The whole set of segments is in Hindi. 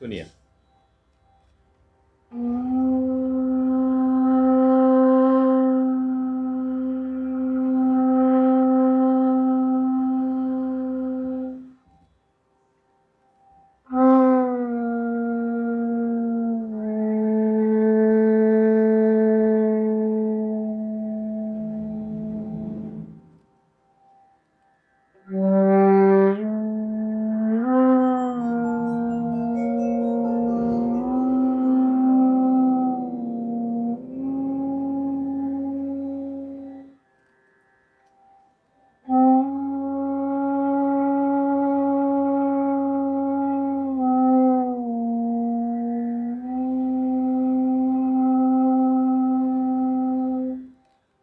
सुनिए।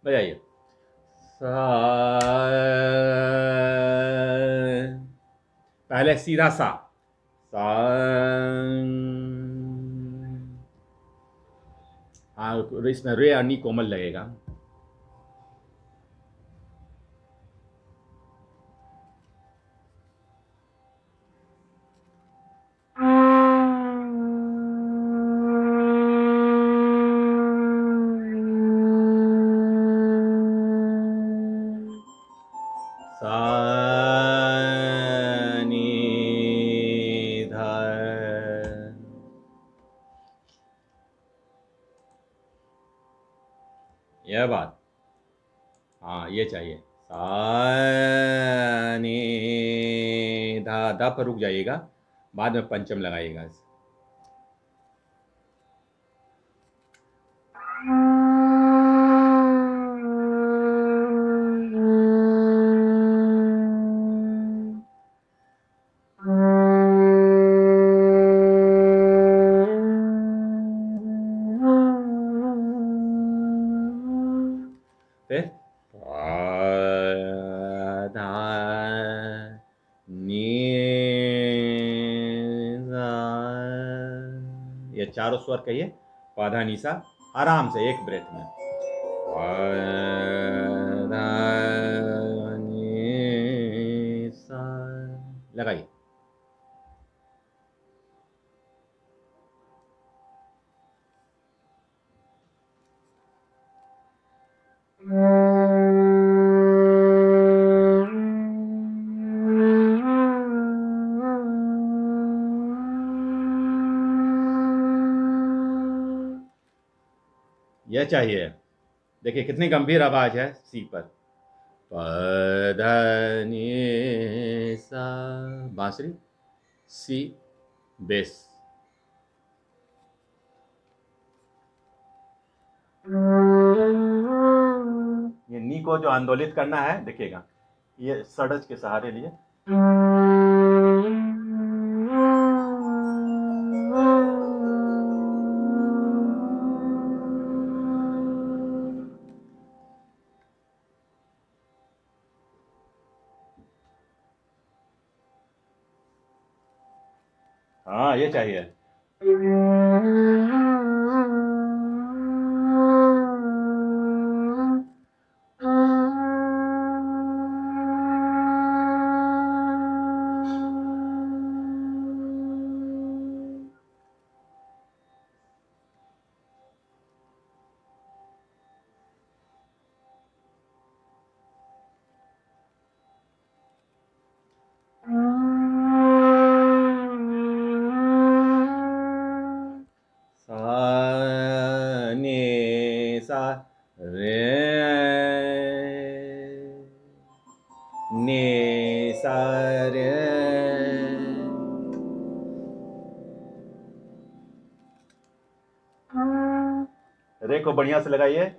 बजाइए पहले सीधा सा इसमें रे और नी कोमल लगेगा। यह बात हाँ ये चाहिए। सा नी धा, धा पर रुक जाइएगा, बाद में पंचम लगाइएगा। ये चारों स्वर कहिए पाधा निशा आराम से एक ब्रेथ में। लगाइए यह चाहिए। देखिए कितनी गंभीर आवाज है सी पर। प ध नि सा बांसुरी सी बेस ये नी को जो आंदोलित करना है देखिएगा ये सड़ज के सहारे लिए। हाँ ये चाहिए। रे ने सा रे रे को बढ़िया से लगाइए।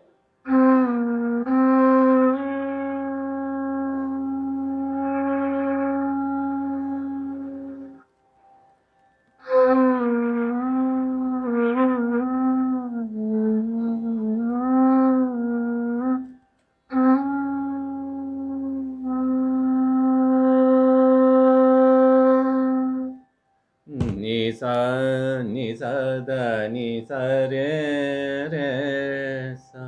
नि सा द नि सा रे रे सा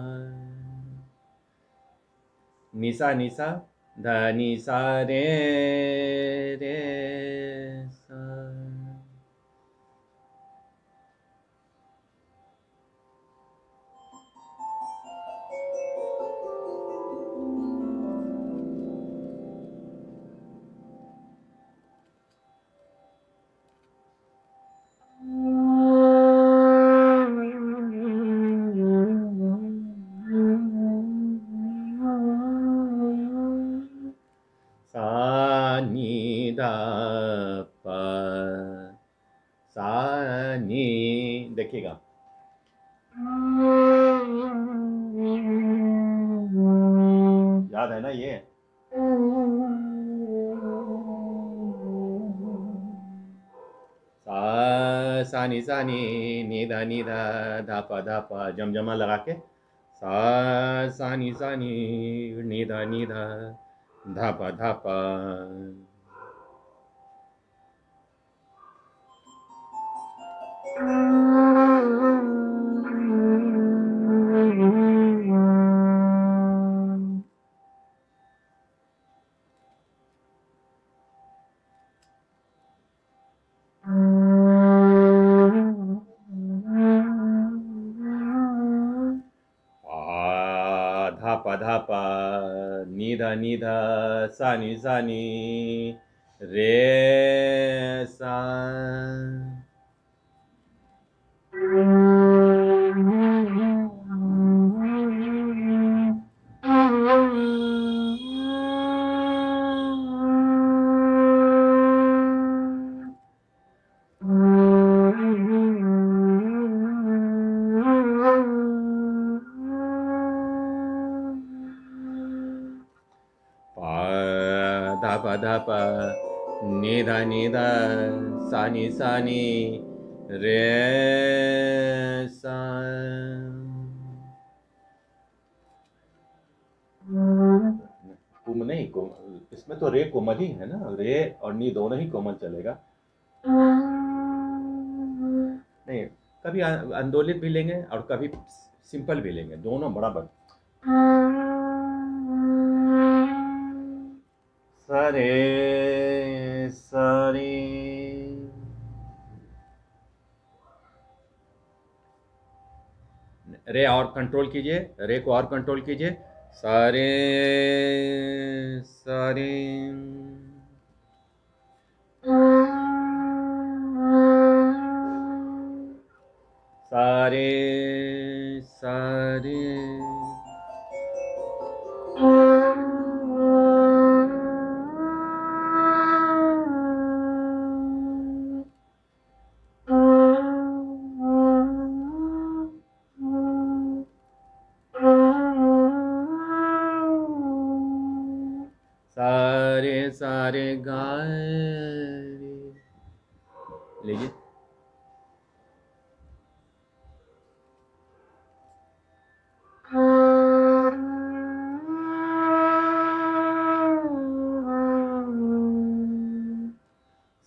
नि सा ध नि सा रे रे सा दा प सा नी, देखिएगा याद है ना ये। सानी सानी निधा निधा धापा धापा जमजमा लगा के सानी सानी निधा निधा धापा धापा। धापा धापा निधा निधा सानी सानी रे सा धापा धापा निधा निधा सानी सानी रे सा। कुम नहीं, कुम इसमें तो रे कोमल ही है ना, रे और नी दोनों ही कोमल चलेगा। नहीं कभी आंदोलित भी लेंगे और कभी सिंपल भी लेंगे, दोनों बराबर। सरे सरे रे और कंट्रोल कीजिए, रे को और कंट्रोल कीजिए। सरे सरे सारे सारे सारे सारे गारे। लीजिए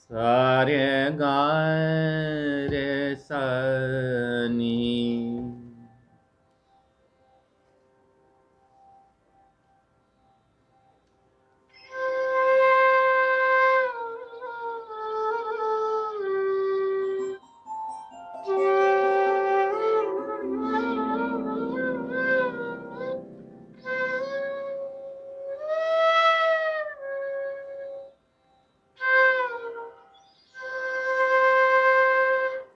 सारे गारे सनी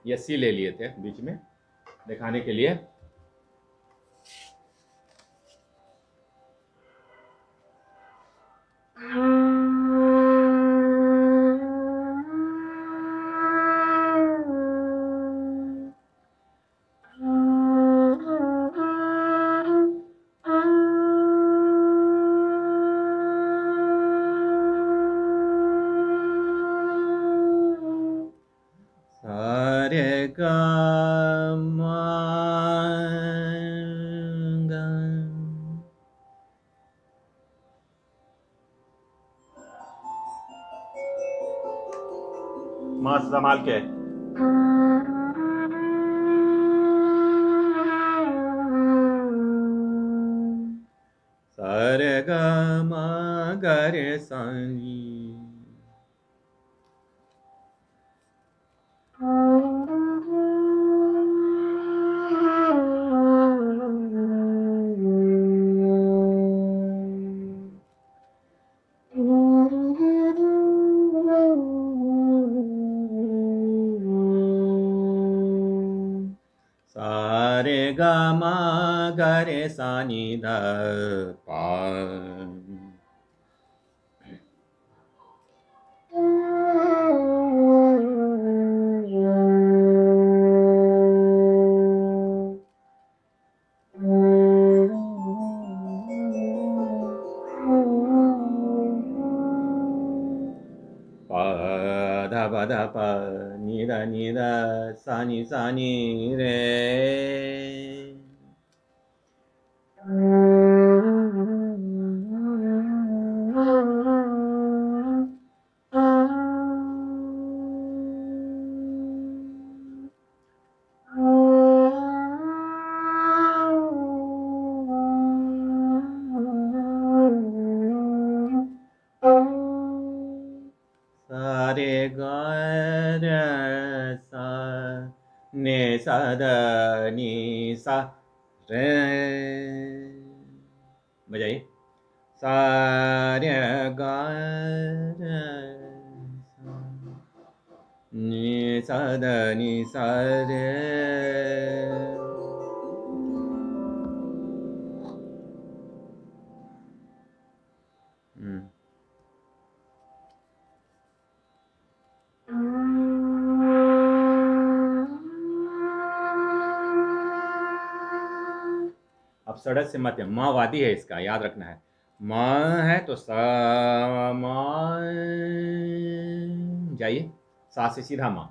ये सी ले लिए थे बीच में दिखाने के लिए। मां संभाल के सारे गा मा गरे सानी सारे गा मा गरे सानी धा पा। pa da pa ni da sa ni re. बजाइए सा रे गा रे सा नी सा दा नी सा रे सड़क से मत है, माँ वादी है, इसका याद रखना है। माँ है तो सा माँ जाइए, सा से सीधा माँ।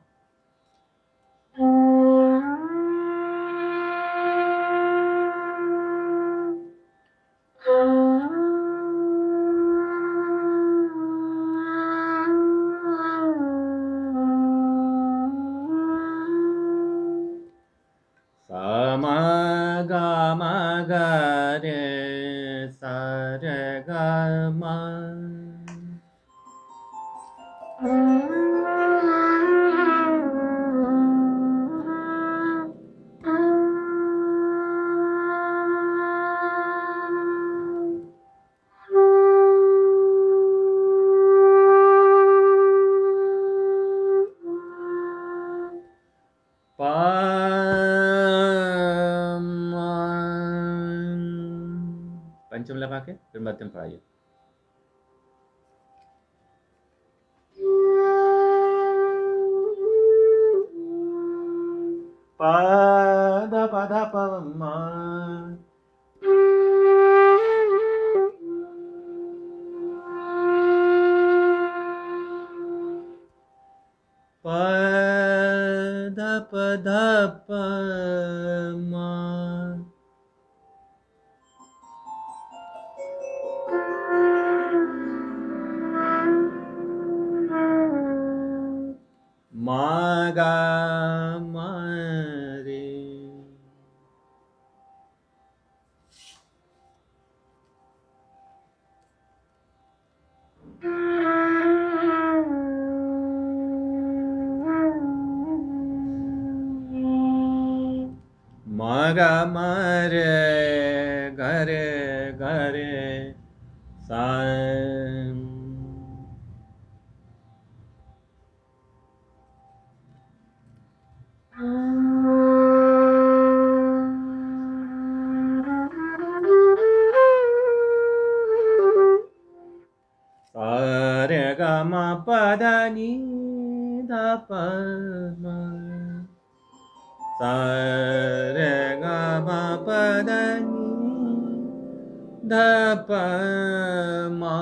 पंचम लगा के फिर मध्यम पर आइए। पादा पादा पम्मा पादा पदा पम्मा गा मारे घरे घरे सा रे गा मा पदानी दा पमा सा रे गा मा पदानी दा पमा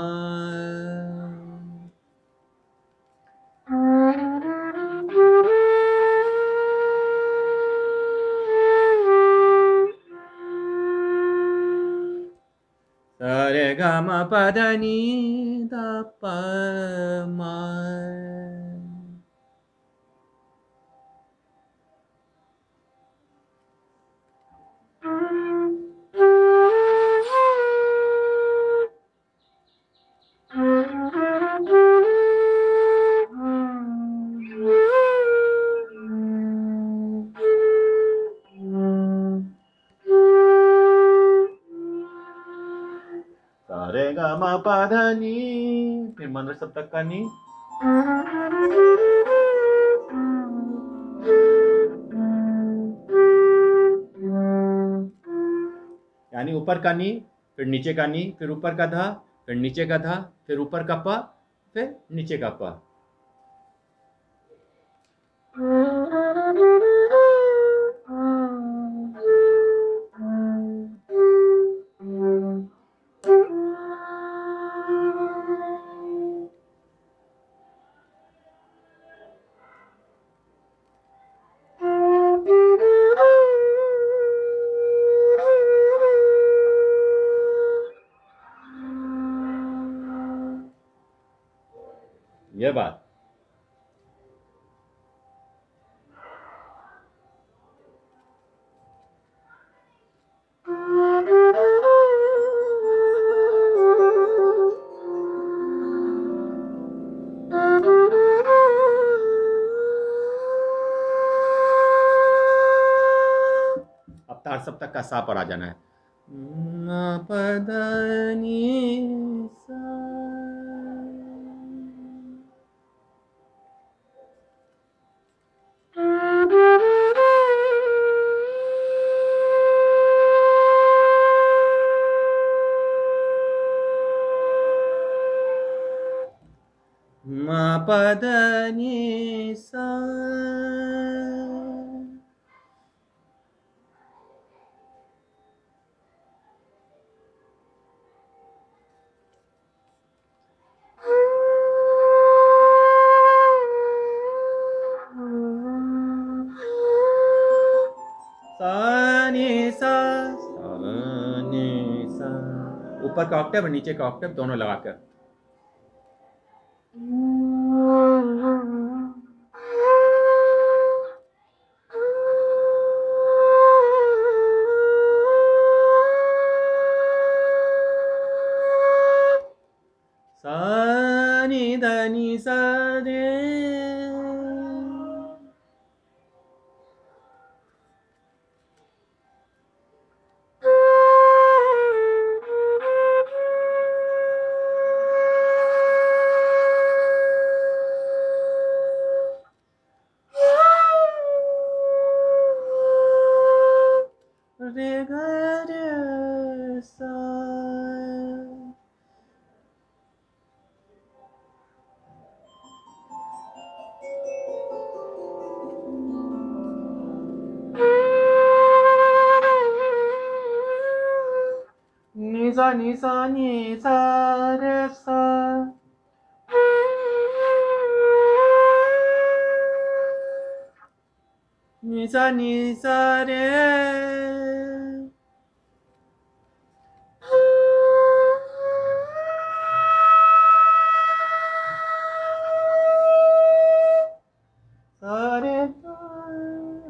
सा रे गा मा पदानी दा पमा पाधानी फिर मंद्र सप्तक का नी यानी ऊपर का नी फिर नीचे का नी फिर ऊपर का धा फिर नीचे का धा फिर ऊपर का पा फिर नीचे का पा। यह बात। अब तार सप्तक का सा पर आ जाना है। ऊपर का ऑक्टेव और नीचे का ऑक्टेव दोनों लगाकर।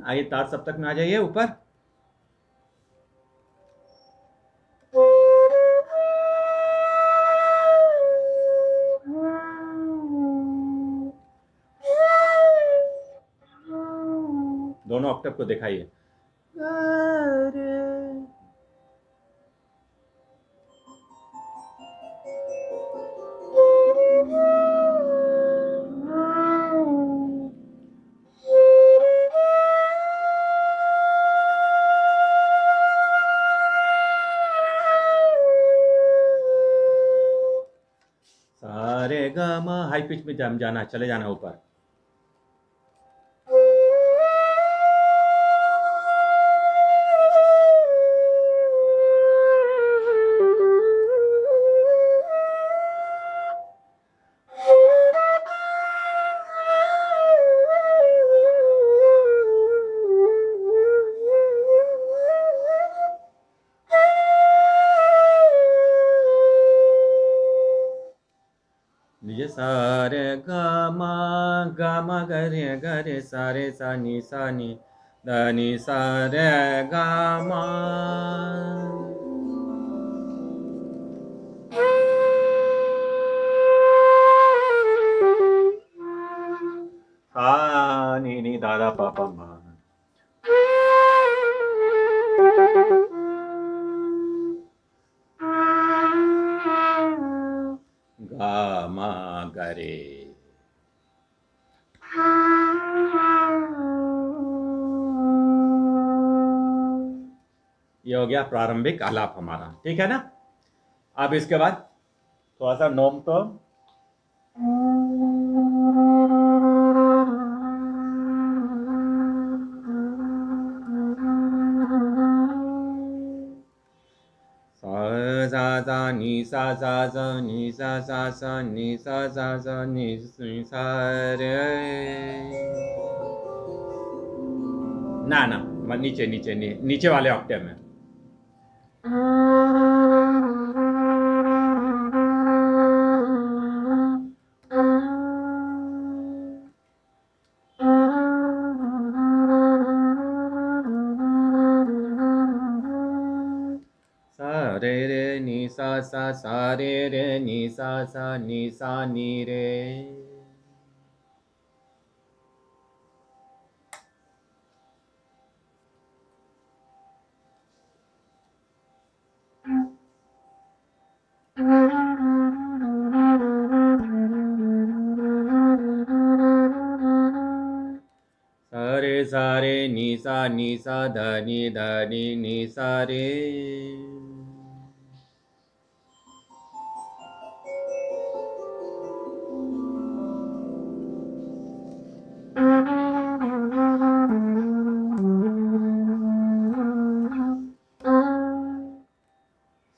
आइए तार सप्तक में आ जाइए ऊपर। दोनों ऑक्टेव को दिखाइए। हाई पिच में जाना, चले जाना ऊपर। सारे सा नी सा नी द नी सा रे गा मा। सा नी नी दा दा पा पा मा। गा मा ग रे। ये हो गया प्रारंभिक आलाप हमारा, ठीक है ना। अब इसके बाद थोड़ा सा नोम तो सा जा नी सा जा नी सा नी जा नी सा रे ना ना नीचे नीचे नीचे वाले ऑक्टेव में। re re ni sa ni sa ni re. Sare ni sa da ni sa re.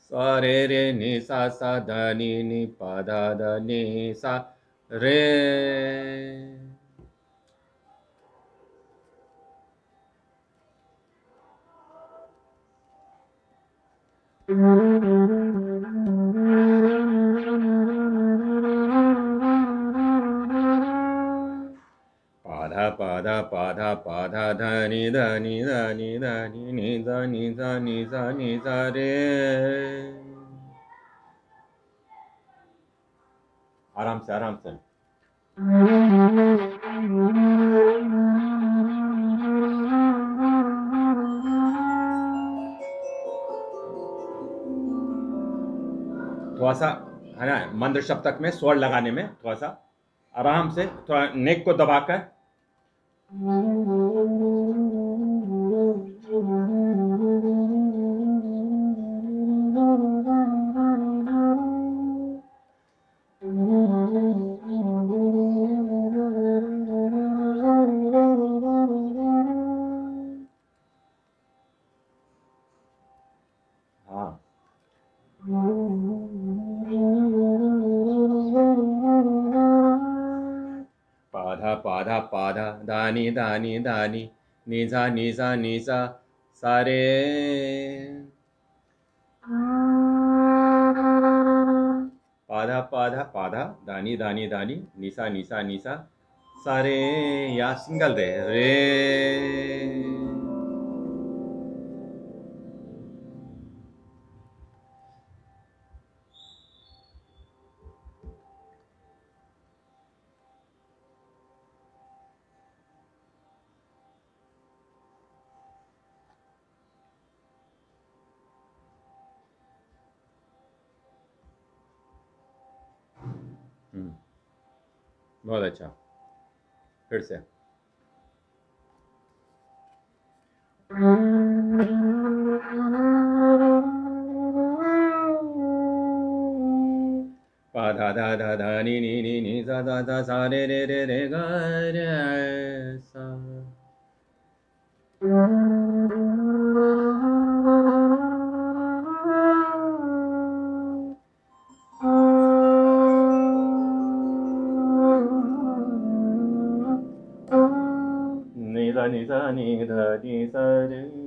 Sare re ni sa da ni pa da ni sa re. Pa da ni sa re. Aram se, aram se. थोड़ा सा है ना मंद शब्दक में स्वर लगाने में थोड़ा सा आराम से, थोड़ा नेक को दबाकर da ni ni sa re. Pa da da ni ni sa sa re या सिंगल रे रे. बहुत अच्छा, फिर से पा धा नी सा रे रे गा रे सा. Ni sa ni da ni sa re.